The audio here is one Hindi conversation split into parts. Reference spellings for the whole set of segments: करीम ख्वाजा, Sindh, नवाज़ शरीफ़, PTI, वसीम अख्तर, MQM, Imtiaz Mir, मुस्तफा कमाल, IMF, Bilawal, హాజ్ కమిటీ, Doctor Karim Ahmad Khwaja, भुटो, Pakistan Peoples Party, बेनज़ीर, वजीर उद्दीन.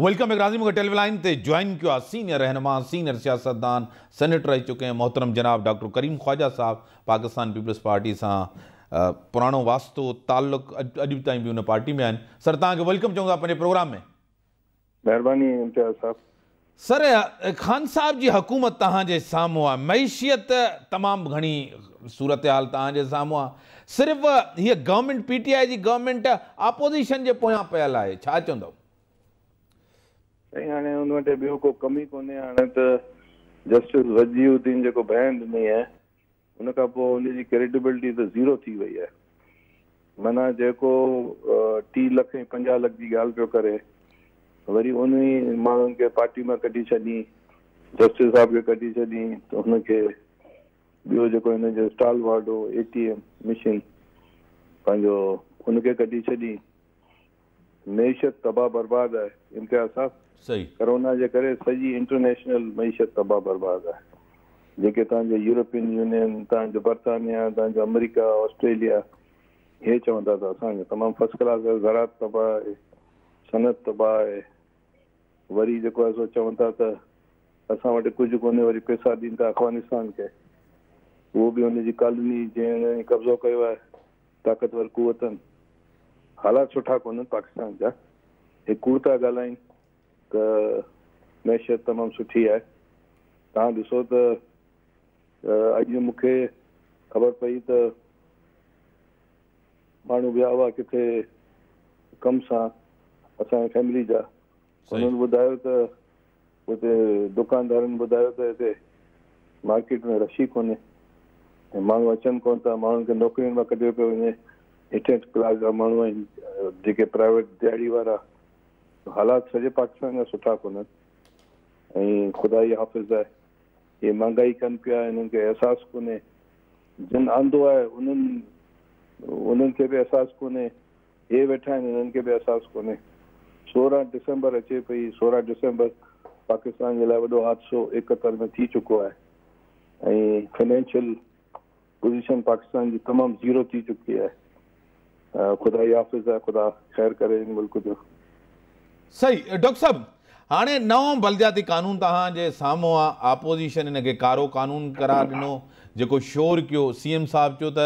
वेलकम एक राजी मुझे टेलीविलाइन से ज्वाइन किया सीनियर रहनुमा सीनियर सियासतदान सेनेटर रह चुके हैं मोहतरम जनाब डॉक्टर करीम ख्वाजा साहब पाकिस्तान पीपल्स पार्टी से पुरानो वास्तो ताल्लुक अॼु ताईं भी उन पार्टी में आन सर तक वेलकम चूँगा अपने प्रोग्राम में। मेहरबानी इम्तियाज साहब। सर खान साहब की हुकूमत तहाजे सामूँ मैशियत तमाम घनी सूरत हाल तहाजे सामूँ सिर्फ ये गवर्नमेंट पीटीआई की गवर्नमेंट अपोजिशन के पोयां पयल है छा चंदो हाँ उन वटे बियो को कमी कोने हाँ तो जस्टिस वजीर उद्दीन जो बहन दिनी है उन क्रेडिबिलिटी तो जीरो थी वही है माना जो 30 लख 50 लख की गाल पे करे वरी उन मानून के पार्टी में कटी छी जस्टिस साहब के कटी छी तो उनके बियो जो इन स्टाल वार्ड हो ATM मशीन पांजो उनके कटी छी मैशियत तबाह बर्बाद है इम्तियाज साहब सही कोरोना के करे सही इंटरनेशनल मैशियत तबाह बर्बाद है जेके तांजो यूरोपियन यूनियन तांजो बर्तानिया तांजो अमेरिका ऑस्ट्रेलिया ये चवंदा था असांजो तमाम फर्स्ट क्लास ज़रात तबाह है सनत तबाह है वरी जो असो चवंदा था असां वटि कुझु कोन्हे वरी पैसा दींदा अफगानिस्तान के वो भी उनकी कॉलोनी जैन कब्जो किया है ताकतवर कुवतन हालात सुठा कोन पाकिस्तान जा हकूमत गालाइन तो मैशियत तमाम सुठी है तुम दिसो तो अज मुख्य खबर पई तो मानू विया हुआ किथे कम से अस फैमिली जा उन्होंने बुधायो तो उसे दुकानदार बुधायो तो इतने मार्केट में रशी कोने मानू अचन को मानू के नौकरियों में कढियो पे वे एटेंट क्लास जा मानू जो प्राइवेट दिहाड़ी वाला हालात सजे पाकिस्तान का सुठा कोन खुदा ही हाफिज है ये महंगाई कन पिया इन एहसास को जिन आंदो है उन भी एहसास को ये वेठा इन भी एहसास को 16 दिसंबर अचे पी 16 दिसंबर पाकिस्तान के लिए वो हादसो 71 में थी चुको है फाइनेंशियल पोजिशन पाकिस्तान की तमाम जीरो थी चुकी है खुदा ही हाफिज है खुदा खैर करे इन मुल्क जो सही। डॉक्टर साहब हाँ नव बलदियाती कानून तहाजे सामूँ आपोजिशन इनके कारो कानून करार दिनों जो शोर किया सीएम साहब चो तो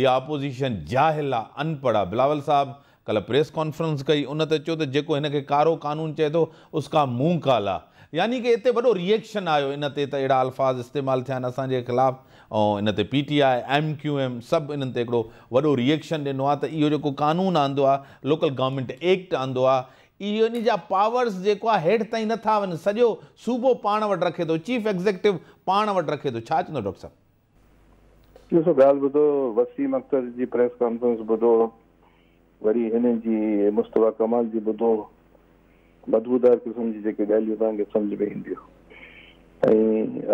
ये आपोजिशन जाहिल अनपढ़ा बिलावल साहब कल प्रेस कॉन्फ्रेंस कई उन चो तो जो इनके कारो कानून चे तो उसका मुँह काला यानी कि इतने बड़ो रिएक्शन आयो इन अड़ा अल्फाज इस्तेमाल थे असांजे खिलाफ़ और इन PTI MQM सब इन वो रिएक्शन दिनों तो यो कानून आंदो आ लोकल गवर्नमेंट एक्ट आंदो आ इन जा पावर्स जो हेठ तीन ना वन सजो सूबो पान वट रखे तो चीफ एग्जीक्यूटिव पान वट रखे तो चो डॉक्टर साहब सो गाल बुदो वसीम अख्तर जी प्रेस कॉन्फ्रेंस बुदो वरी इन जी मुस्तफा कमाल जी बुदो बदबूदार किस्म जी जेके गालियों तक समझ में इंदियो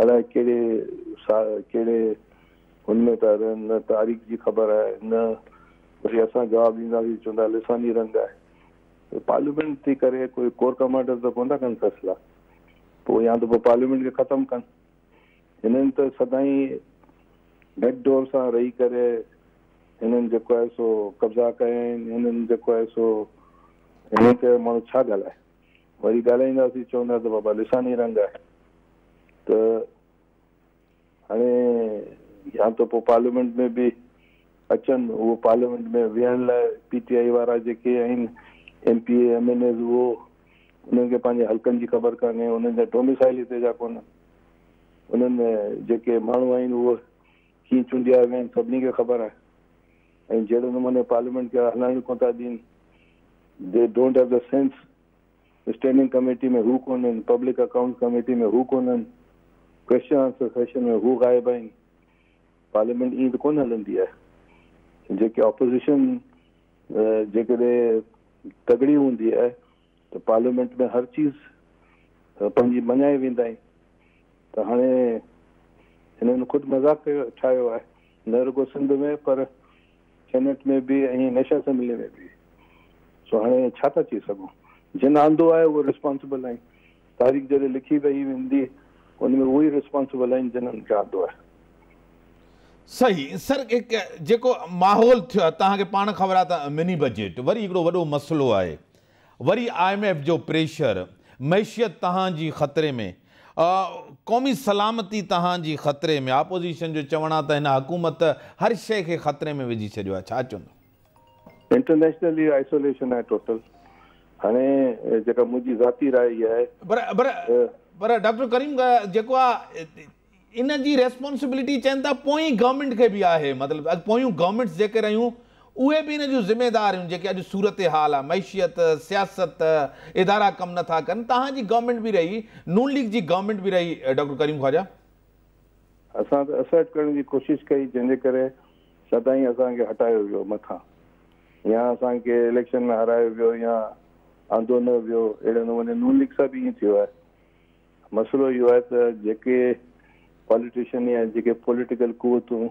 अलाए केड़े उनमें न तारीख की खबर है न वरी अस जवाब दींदी चुंदा लिसानी रंग है पार्लियामेंट थी करे कोई कोर कमांडर तो कोन कन फैसला तो या तो पार्लियामेंट के खत्म कन इन तो सदाई बैक डोर से रही करे इन जो है सो कब्जा करें इन जो है सो इन मानू छा गालाए वरी गालाइंदी चवंदा तो बाबा लिसानी रंग है तो हाँ या तो पार्लियामेंट में भी अचन वो पार्लियामेंट में वेहन ला PTI वारा जेके MPA MNA वो उनके पांजे हलकन की खबर काने उनके डोमिसाइल इतने जा कोन उनमें जेके मानू आइन वो की चुंडिया वे सभी के खबर है जेड़े नमूने पार्लियामेंट के हलान को दिन they don't have the sense standing committee में हू कोन पब्लिक अकाउंट कमेटी में हू कोन क्वेश्चन आंसर सेशन में हू गायब आइन पार्लियामेंट ईद कोन हलंदी है जेके ऑपोजिशन जेके तगड़ी होंगी है तो पार्लियामेंट में हर चीज पंहिंजी मञाए वेंदा आहिनि तो हाँ इन्होंने खुद मजाक ठायो है न रुगो सिंध में पर सेनेट में भी नेशनल असेंबली में भी सो हाँ छा था चई सघूं जिन आंदो है वो रिस्पॉन्सिबल है तारीख जैसे लिखी पई वेंदी उनमें वो ही रिस्पॉन्सिबल है जिन्हनि खे आंदो है सही। सर जो माहौल थो तक पान खबर है मिनी बजट वरी वो मसलो है वरी IMF जो प्रेशर मैशियत तहां जी ख़तरे में, कौमी सलामती तहां जी ख़तरे में, अपोजिशन जो चवणा त हिन हुकूमत हर शइ खे ख़तरे में विझी छॾियो आहे। छा चवंदो? इंटरनेशनली आइसोलेशन आहे टोटल। हाणे जेका मुंहिंजी ज़ाती राय इहा आहे पर डॉक्टर करीम जेको आहे इन जी रेस्पॉन्सिबिलिटी चवनि था पोइ गवर्नमेंट खे बि आहे, मतिलबु पोयूं गवर्नमेंट्स जेके रहियूं उहे बि इन जूं ज़िम्मेदार आहिनि। जेके अॼु सूरत हाल आहे, मैशियत, सियासत, इदारा कम नथा कनि, तव्हांजी गवर्नमेंट बि रही, नून लीग जी गवर्नमेंट बि रही। डॉक्टर करीम ख्वाजा, असां त असर्ट करण जी कोशिशि कई जंहिंजे करे सदाईं असांखे हटायो वियो मथां, या असांखे इलेक्शन में हारायो वियो या आंदो न वियो। अहिड़े नमूने नून लीग सां बि ईअं थियो आहे। मसइलो इहो आहे त जेके पॉलिटिशियन या जेके पॉलिटिकल कुवतूं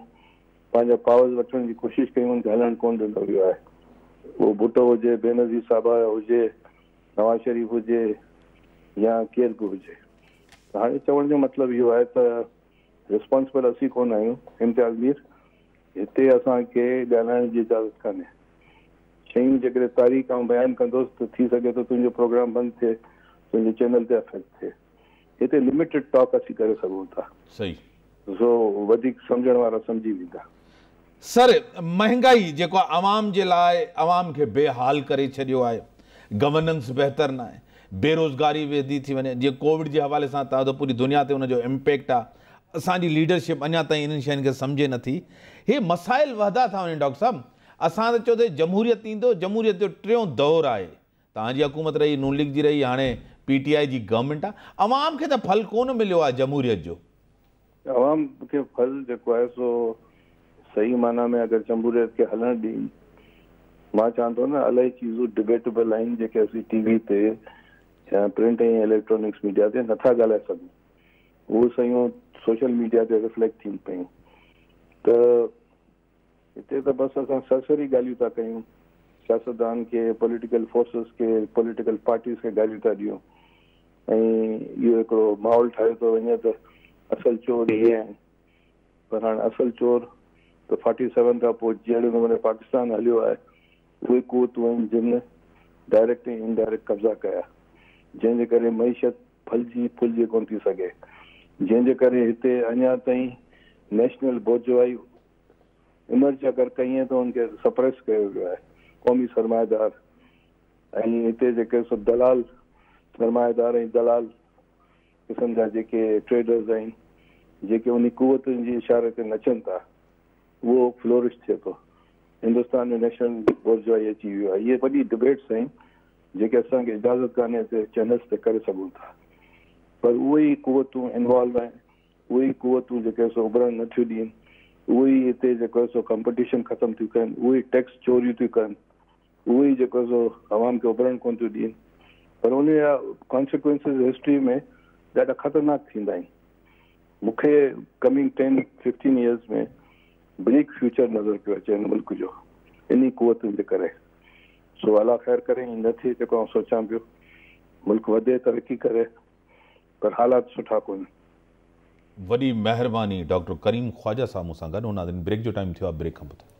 पंहिंजा पावर्स वठण जी कोशिशि कयूं, उनखे हलणु कोन ॾिनो वियो आहे। उहो भुटो हुजे, बेनज़ीर साहिबु हुजे, नवाज़ शरीफ़ हुजे या केरु बि हुजे। त हाणे चवण जो मतिलबु इहो आहे त रिस्पॉन्सिबल असीं कोन आहियूं। इम्तियाज़ मीर, हिते असांखे ॻाल्हाइण जी इजाज़त कान्हे। शयूं जेकॾहिं तारीख़ ऐं बयानु कंदोसि त थी सघे थो तुंहिंजो प्रोग्राम बंदि थिए, तुंहिंजे चैनल ते अफेक्ट थिए। हिते लिमिटेड टॉक असीं करे सघूं था। सही सो वधीक सम्झण वारा सम्झी वेंदा। सर, महंगाई जेको आवाम जे लाइ आवाम खे बेहाल करे छॾियो आहे, गवर्नेंस बहितर न आहे, बेरोज़गारी वधी थी वञे। जीअं कोविड जे हवाले सां तव्हां त पूरी दुनिया ते हुनजो इम्पैक्ट आहे। असांजी लीडरशिप अञा ताईं इन्हनि शयुनि खे सम्झे नथी। हे मसाइल वहदा था वञनि। डॉक्टर साहिबु, असां त चयो त जमहूरियत ईंदो, जमहूरियत जो टियों दौर आहे, तव्हांजी हुकूमत रही, नून लीग जी रही, हाणे पीटीआई जी गवर्नमेंट आहे। आवाम खे त फल कोन मिलियो आहे जमहूरियत जो। आवाम खे फल जेको आहे सो सही माना में अगरि जमहूरियत खे हलणु ॾियूं, मां चवां थो न इलाही चीज़ूं डिबेटेबल आहिनि जेके असीं टीवी ते या प्रिंट ऐं इलेक्ट्रॉनिक्स मीडिया ते नथा ॻाल्हाए सघूं। उहे शयूं सोशल मीडिया ते रिफ्लेक्ट थियनि पियूं। त हिते त बसि असां सरसरी ॻाल्हियूं था कयूं, सियासतदान खे, पॉलिटिकल फोर्सिस खे, पॉलिटिकल पार्टीज़ खे ॻाल्हियूं था ॾियूं ऐं इहो हिकिड़ो माहौल ठाहियो थो वञे त असल चोर इहे आहिनि। पर हाणे असल चोर त 47 खां पोइ जहिड़े नमूने पाकिस्तान हलियो आहे, उहे कुवतूं आहिनि जिन डायरेक्ट ऐं इनडायरेक्ट कब्ज़ा कया, जंहिंजे करे मैशियत फलजी फुलजी कोन थी सघे, जंहिंजे करे हिते अञा ताईं नेशनल बोझवाई इमर्ज अगरि कई त हुनखे सप्रेस कयो वियो आहे, क़ौमी सरमाएदार। ऐं हिते जेके सभु दलाल सरमाएदार ऐं दलाल किस्म जा जेके ट्रेडर्स आहिनि जेके उन कुवतुनि जी इशारे ते नचनि था, उहो फ्लोरिश थिए थो। हिंदुस्तान में नेशनल बोर्जवाई अची वियो आहे। इहे वॾी डिबेट्स आहिनि जेके असांखे इजाज़त कान्हे ते चैनल्स ते करे सघूं था, पर उहे ई कुवतूं इन्वॉल्व आहिनि, उहे ई कुवतूं जेके सो उभरण नथियूं ॾियनि, उहे ई हिते जेको सो कॉम्पिटिशन ख़तमु थियूं कनि, उहे ई टैक्स चोरियूं थियूं कनि, उहे ई जेको सो आवाम खे उभरण कोन थियूं ॾियनि। पर उन जा कॉन्सिक्वेंसिस हिस्ट्री में ॾाढा ख़तरनाक थींदा आहिनि। मूंखे कमिंग 10-15 ईयर्स में ब्लिक फ्यूचर नज़र पियो अचे हिन मुल्क जो, इन कुवतुनि जे करे। सो अला ख़ैर करे ईअं न थिए जेको आउं सोचां पियो। मुल्क वधे, तरक़ी करे, पर हालात सुठा कोन। वॾी महिरबानी डॉक्टर करीम ख्वाजा साहब मूं सां गॾु। हुन दिन ब्रेक जो टाइम थियो आहे, ब्रेक खां पोइ